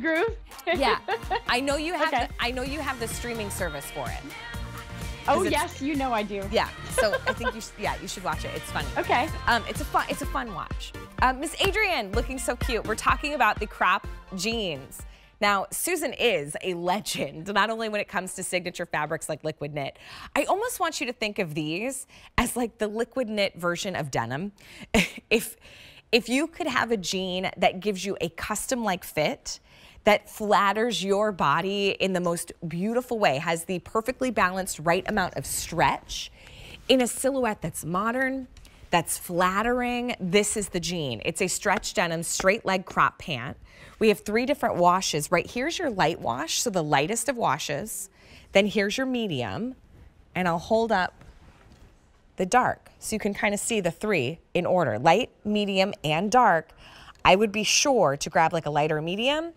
groove. Yeah, I know you have. Okay. I know you have the streaming service for it. Oh yes, you know I do. Yeah, so I think you. Yeah, you should watch it. It's funny. Okay. It's a fun watch. Miss Adrienne, looking so cute. We're talking about the crop jeans. Now, Susan is a legend, not only when it comes to signature fabrics like liquid knit. I almost want you to think of these as like the liquid knit version of denim. If you could have a jean that gives you a custom-like fit, that flatters your body in the most beautiful way, has the perfectly balanced right amount of stretch, in a silhouette that's modern, that's flattering, this is the jean. It's a stretch denim straight leg crop pant. We have three different washes, right? Here's your light wash, so the lightest of washes. Then here's your medium, and I'll hold up the dark so you can kind of see the three in order, light, medium, and dark. I would be sure to grab like a lighter medium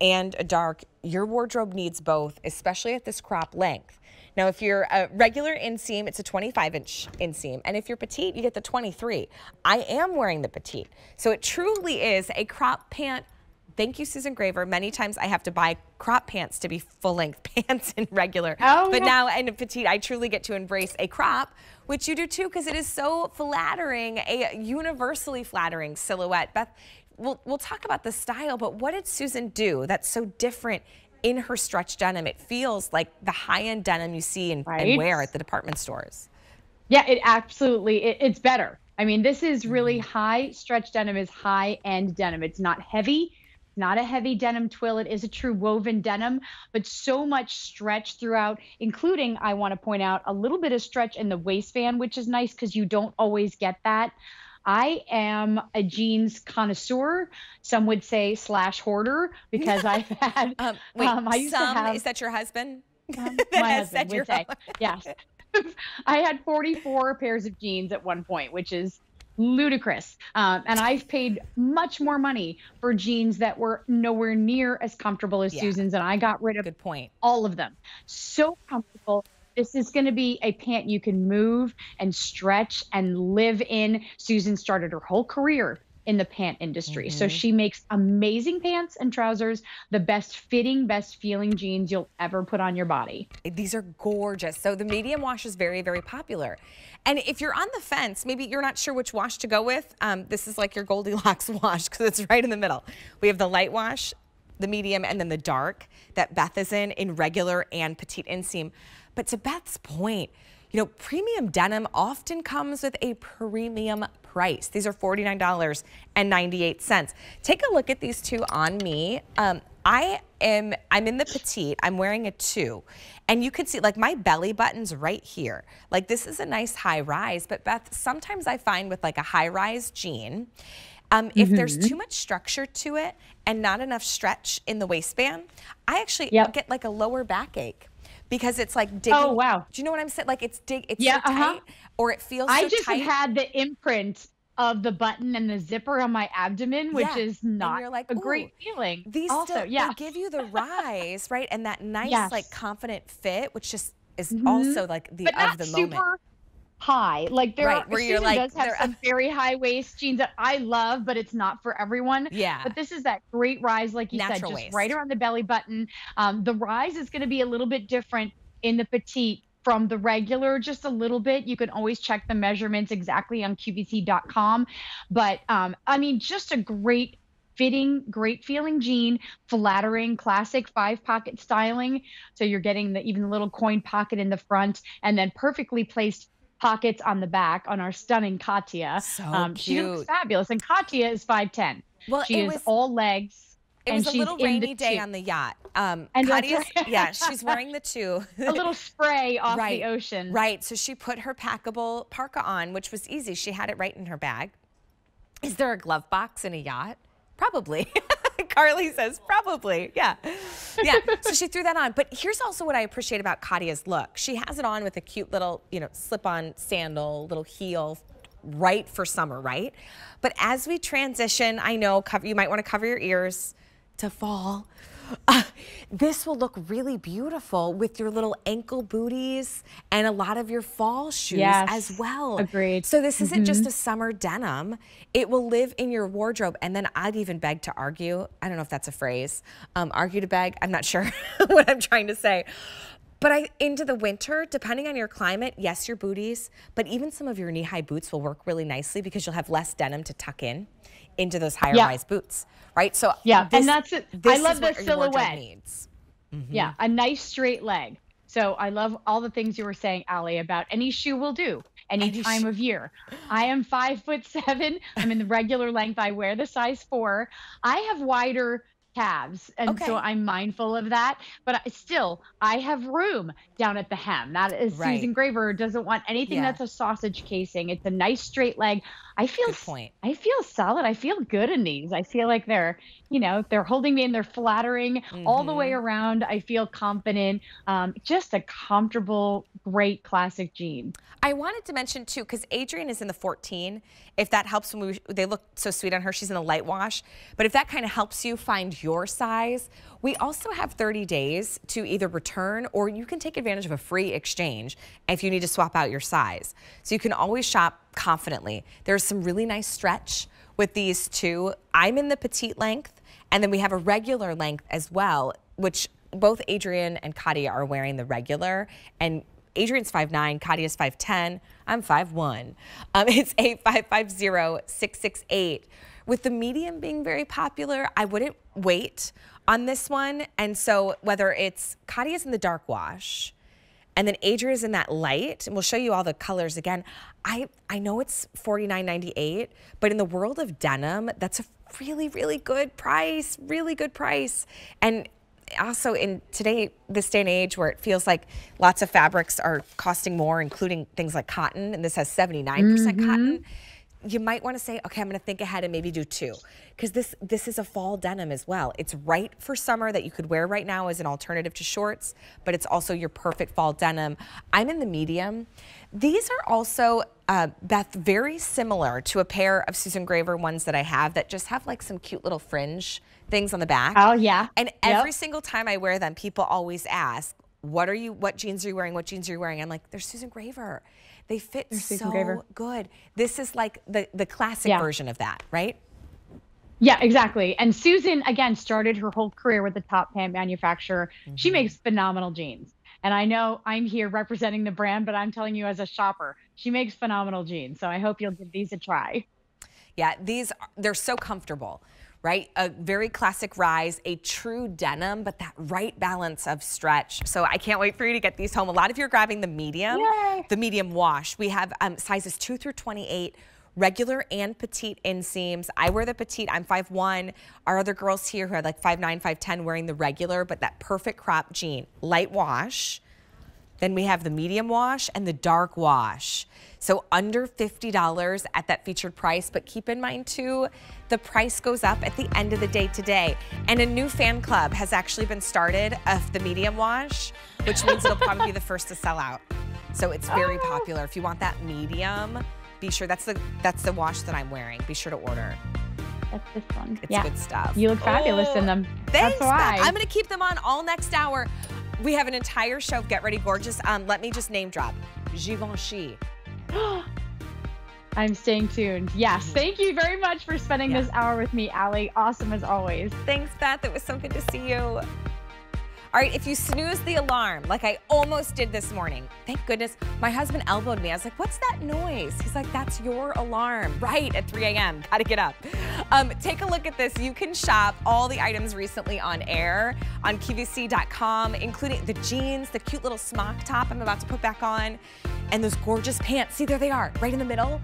and a dark. Your wardrobe needs both, especially at this crop length. Now, if you're a regular inseam, it's a 25-inch inseam. And if you're petite, you get the 23. I am wearing the petite. So it truly is a crop pant. Thank you, Susan Graver. Many times I have to buy crop pants to be full-length pants in regular. Oh, but yeah. Now in petite, I truly get to embrace a crop, which you do too, because it is so flattering, a universally flattering silhouette. Beth, we'll talk about the style, but what did Susan do that's so different in her stretch denim? It feels like the high-end denim you see and, right, and wear at the department stores. Yeah, it absolutely, it's better. I mean, this is really high stretch denim, is high-end denim. It's not heavy, not a heavy denim twill. It is a true woven denim, but so much stretch throughout, including, I want to point out, a little bit of stretch in the waistband, which is nice because you don't always get that. I am a jeans connoisseur. Some would say / hoarder, because I've had. I used to have, is that your husband? My husband would say, yes. I had 44 pairs of jeans at one point, which is ludicrous. And I've paid much more money for jeans that were nowhere near as comfortable as Susan's, and I got rid of all of them. So comfortable. This is going to be a pant you can move and stretch and live in. Susan started her whole career in the pant industry. So she makes amazing pants and trousers, the best fitting, best feeling jeans you'll ever put on your body. These are gorgeous. So the medium wash is very, very popular. And if you're on the fence, maybe you're not sure which wash to go with, this is like your Goldilocks wash because it's right in the middle. We have the light wash, the medium, and then the dark that Beth is in regular and petite inseam. But to Beth's point, you know, premium denim often comes with a premium price. These are $49.98. Take a look at these two on me. I'm in the petite, I'm wearing a 2. And you can see like my belly button's right here. Like this is a nice high rise, but Beth, sometimes I find with like a high rise jean, if there's too much structure to it and not enough stretch in the waistband, I actually get like a lower backache. Because it's like digging. Oh, wow. Do you know what I'm saying? Like it's so tight, or it feels so tight. I just had the imprint of the button and the zipper on my abdomen, which is not like, a great feeling. These also, they give you the rise, right? And that nice, like confident fit, which just is also like the of the moment. Super high, like there are, where Susan does have some very high waist jeans that I love, but it's not for everyone. Yeah, but this is that great rise, like you said, just right around the belly button. The rise is going to be a little bit different in the petite from the regular, just a little bit. You can always check the measurements exactly on QVC.com, but I mean, just a great fitting, great feeling jean, flattering, classic 5-pocket styling. So you're getting the even little coin pocket in the front, and then perfectly placed pockets on the back on our stunning Katya. So cute. She looks fabulous, and Katya is 5'10". Well, she is all legs. It was a little rainy day on the yacht. And Katya's, she's wearing the 2. A little spray off the ocean. Right, so she put her packable parka on, which was easy. She had it right in her bag. Is there a glove box in a yacht? Probably. Carly says probably, yeah. So she threw that on. But here's also what I appreciate about Katya's look. She has it on with a cute little, you know, slip-on sandal, little heel, right for summer, right? But as we transition, I know you might want to cover your ears. to fall. This will look really beautiful with your little ankle booties and a lot of your fall shoes as well. Agreed. So this isn't just a summer denim. It will live in your wardrobe. And then I'd even beg to argue. I don't know if that's a phrase. Argue to beg. I'm not sure what I'm trying to say. But into the winter, depending on your climate, yes, your booties, but even some of your knee-high boots will work really nicely because you'll have less denim to tuck in into those higher-rise boots, right? So and that's it. I love the silhouette. Yeah, a nice straight leg. So I love all the things you were saying, Allie, about any shoe will do, any time of year. I am 5'7". I'm in the regular length. I wear the size 4. I have wider calves, and so I'm mindful of that, but still I have room down at the hem. That is Susan Graver doesn't want anything that's a sausage casing. It's a nice straight leg. I feel solid. I feel good in these. I feel like they're, you know, they're holding me and they're flattering all the way around. I feel confident. Just a comfortable, great classic jean. I wanted to mention too, because Adrienne is in the 14. If that helps, when they look so sweet on her, she's in the light wash. But if that kind of helps you find your size, we also have 30 days to either return, or you can take advantage of a free exchange if you need to swap out your size. So you can always shop confidently. There's some really nice stretch with these two. I'm in the petite length, and then we have a regular length as well, which both Adrienne and Katya are wearing the regular. And Adrienne's 5'9", Katya's 5'10", I'm 5'1". It's 8550668. With the medium being very popular, I wouldn't wait on this one. And so whether it's Katya's in the dark wash, and then Adria's in that light, and we'll show you all the colors again. I know it's $49.98, but in the world of denim, that's a really, really good price, And also in this day and age where it feels like lots of fabrics are costing more, including things like cotton, and this has 79% cotton. You might want to say, okay, I'm going to think ahead and maybe do 2, because this is a fall denim as well. It's right for summer that you could wear right now as an alternative to shorts, but it's also your perfect fall denim. I'm in the medium. These are also, Beth, very similar to a pair of Susan Graver ones that I have that just have like some cute little fringe things on the back. Oh, yeah. And every single time I wear them, people always ask, what jeans are you wearing? What jeans are you wearing? I'm like, they're Susan Graver. They fit so good. This is like the classic version of that, right? Yeah, exactly. And Susan, again, started her whole career with the top pant manufacturer. She makes phenomenal jeans. And I know I'm here representing the brand, but I'm telling you as a shopper, she makes phenomenal jeans. So I hope you'll give these a try. Yeah, they're so comfortable. Right? A very classic rise, a true denim, but that right balance of stretch. So I can't wait for you to get these home. A lot of you are grabbing the medium, the medium wash. We have sizes 2 through 28, regular and petite inseams. I wear the petite, I'm 5'1". Our other girls here who are like 5'9", 5'10", wearing the regular, but that perfect crop jean, light wash. Then we have the medium wash and the dark wash. So under $50 at that featured price, but keep in mind too, the price goes up at the end of the day today. And a new fan club has actually been started of the medium wash, which means it'll probably be the first to sell out. So it's very popular. If you want that medium, be sure that's the wash that I'm wearing. Be sure to order. That's this one. It's good stuff. You look fabulous in them. Thanks. That's why. I'm gonna keep them on all next hour. We have an entire show of Get Ready Gorgeous. Let me just name drop Givenchy. I'm staying tuned. Yes, thank you very much for spending this hour with me, Allie. Awesome as always. Thanks, Beth. It was so good to see you. All right, if you snooze the alarm, like I almost did this morning, thank goodness, my husband elbowed me. I was like, what's that noise? He's like, that's your alarm, right at 3 a.m., gotta get up. Take a look at this. You can shop all the items recently on air on QVC.com, including the jeans, the cute little smock top I'm about to put back on, and those gorgeous pants. See, there they are, right in the middle.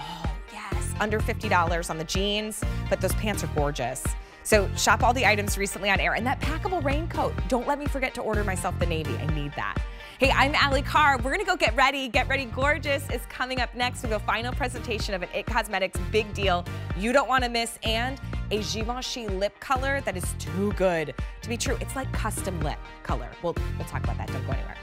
Oh, yes, under $50 on the jeans, but those pants are gorgeous. So shop all the items recently on air. And that packable raincoat, don't let me forget to order myself the navy. I need that. Hey, I'm Allie Carr. We're gonna go get ready. Get Ready Gorgeous is coming up next with a final presentation of an IT Cosmetics big deal you don't wanna miss, and a Givenchy lip color that is too good to be true. It's like custom lip color. We'll talk about that, don't go anywhere.